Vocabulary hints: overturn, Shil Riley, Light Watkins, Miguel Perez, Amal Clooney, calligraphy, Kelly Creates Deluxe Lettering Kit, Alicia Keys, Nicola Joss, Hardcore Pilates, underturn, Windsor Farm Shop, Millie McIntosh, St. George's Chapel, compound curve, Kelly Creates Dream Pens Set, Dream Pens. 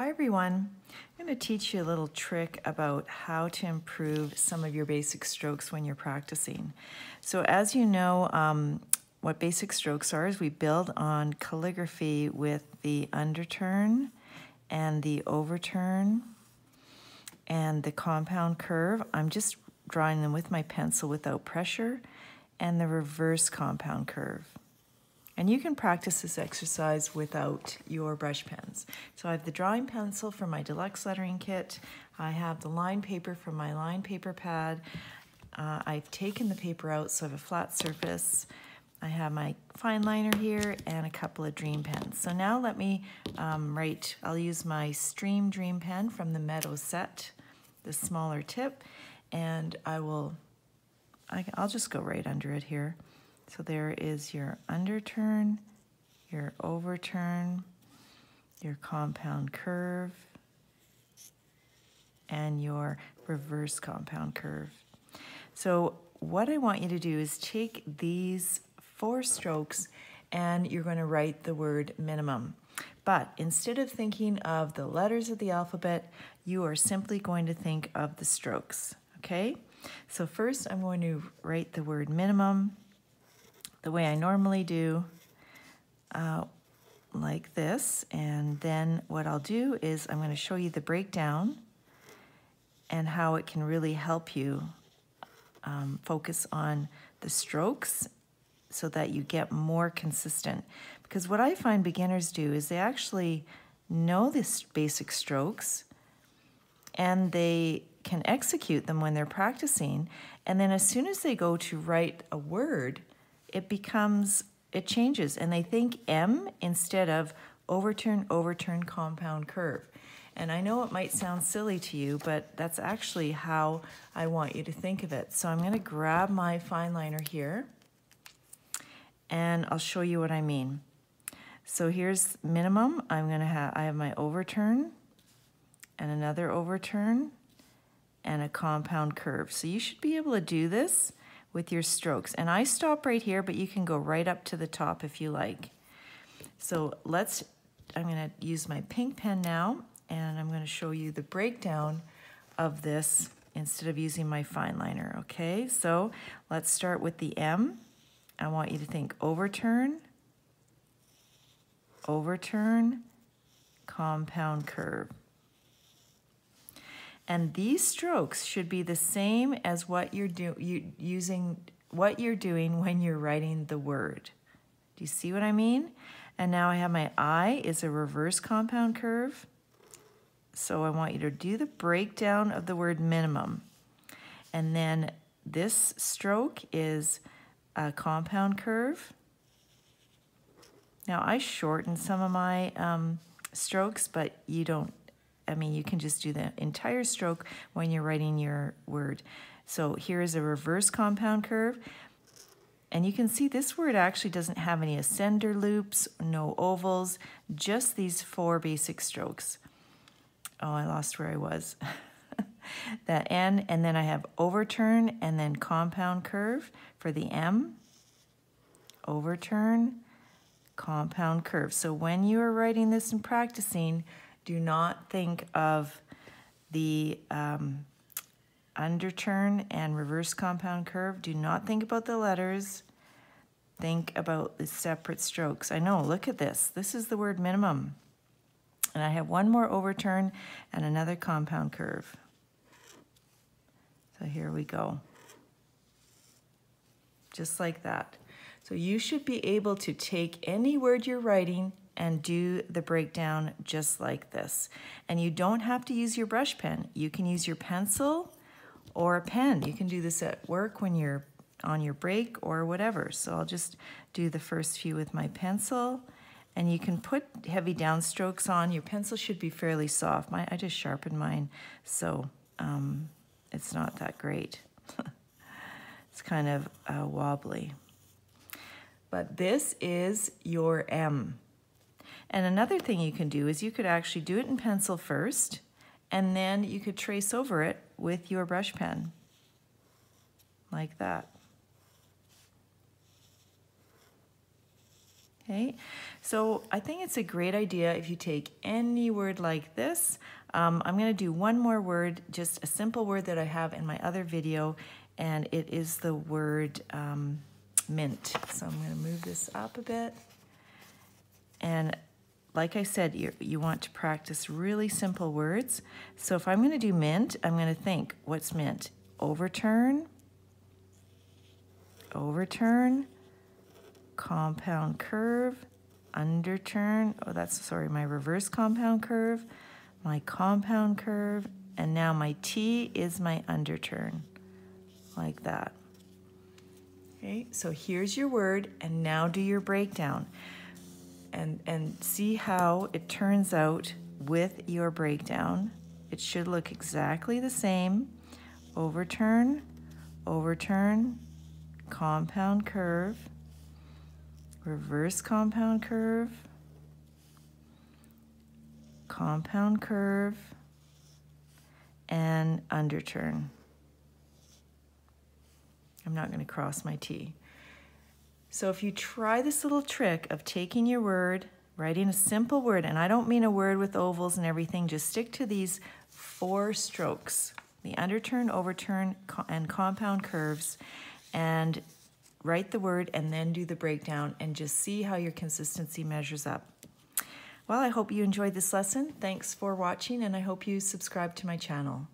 Hi everyone, I'm going to teach you a little trick about how to improve some of your basic strokes when you're practicing. So as you know, what basic strokes are is we build on calligraphy with the underturn and the overturn and the compound curve. I'm just drawing them with my pencil without pressure, and the reverse compound curve. And you can practice this exercise without your brush pens. So I have the drawing pencil from my deluxe lettering kit. I have the line paper from my line paper pad. I've taken the paper out so I have a flat surface. I have my fine liner here and a couple of dream pens. So now let me write. I'll use my Stream Dream Pen from the Meadow set, the smaller tip, and I'll just go right under it here. So there is your underturn, your overturn, your compound curve, and your reverse compound curve. So what I want you to do is take these four strokes and you're going to write the word minimum. But instead of thinking of the letters of the alphabet, you are simply going to think of the strokes, okay? So first I'm going to write the word minimum the way I normally do, like this, and then what I'll do is I'm going to show you the breakdown and how it can really help you focus on the strokes so that you get more consistent. Because what I find beginners do is they actually know these basic strokes and they can execute them when they're practicing, and then as soon as they go to write a word, it changes, and they think M instead of overturn, overturn, compound curve. And I know it might sound silly to you, but that's actually how I want you to think of it. So I'm going to grab my fine liner here, and I'll show you what I mean. So here's minimum. I have my overturn, and another overturn, and a compound curve. So you should be able to do this with your strokes. And I stop right here, but you can go right up to the top if you like. So I'm gonna use my pink pen now, and I'm gonna show you the breakdown of this instead of using my fine liner, okay? So let's start with the M. I want you to think overturn, overturn, compound curve. And these strokes should be the same as what you're doing when you're writing the word. Do you see what I mean? And now I have my I is a reverse compound curve. So I want you to do the breakdown of the word minimum. And then this stroke is a compound curve. Now I shorten some of my strokes, but you don't. I mean, you can just do the entire stroke when you're writing your word. So here is a reverse compound curve. And you can see this word actually doesn't have any ascender loops, no ovals, just these four basic strokes. Oh, I lost where I was. That N, and then I have overturn, and then compound curve for the M. Overturn, compound curve. So when you are writing this and practicing, do not think of the underturn and reverse compound curve. Do not think about the letters. Think about the separate strokes. I know, look at this. This is the word minimum. And I have one more overturn and another compound curve. So here we go. Just like that. So you should be able to take any word you're writing and do the breakdown just like this. And you don't have to use your brush pen. You can use your pencil or a pen. You can do this at work when you're on your break or whatever. So I'll just do the first few with my pencil. And you can put heavy downstrokes on. Your pencil should be fairly soft. I just sharpened mine, so it's not that great. It's kind of wobbly. But this is your M. And another thing you can do is you could actually do it in pencil first, and then you could trace over it with your brush pen, like that. Okay, so I think it's a great idea if you take any word like this. I'm going to do one more word, just a simple word that I have in my other video, and it is the word mint. So I'm going to move this up a bit. And like I said, you want to practice really simple words. So if I'm going to do mint, I'm going to think, what's mint? Overturn, overturn, compound curve, underturn. Oh, that's, sorry, my reverse compound curve, my compound curve, and now my T is my underturn, like that. Okay, so here's your word, and now do your breakdown. And see how it turns out with your breakdown. It should look exactly the same. Overturn, overturn, compound curve, reverse compound curve, and underturn. I'm not going to cross my T. So if you try this little trick of taking your word, writing a simple word, and I don't mean a word with ovals and everything, just stick to these four strokes, the underturn, overturn, and compound curves, and write the word and then do the breakdown and just see how your consistency measures up. Well, I hope you enjoyed this lesson. Thanks for watching, and I hope you subscribe to my channel.